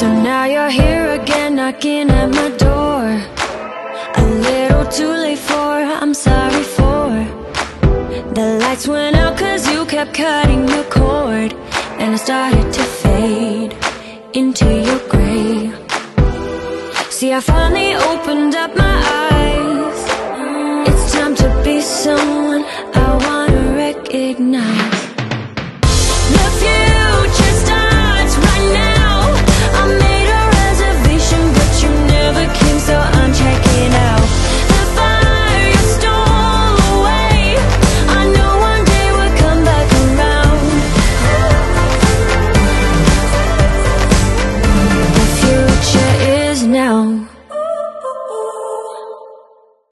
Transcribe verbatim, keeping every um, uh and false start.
So now you're here again, knocking at my door. A little too late for, I'm sorry for. The lights went out cause you kept cutting your cord, and I started to fade into your grey. See, I finally opened up my eyes. It's time to be someone I wanna recognize.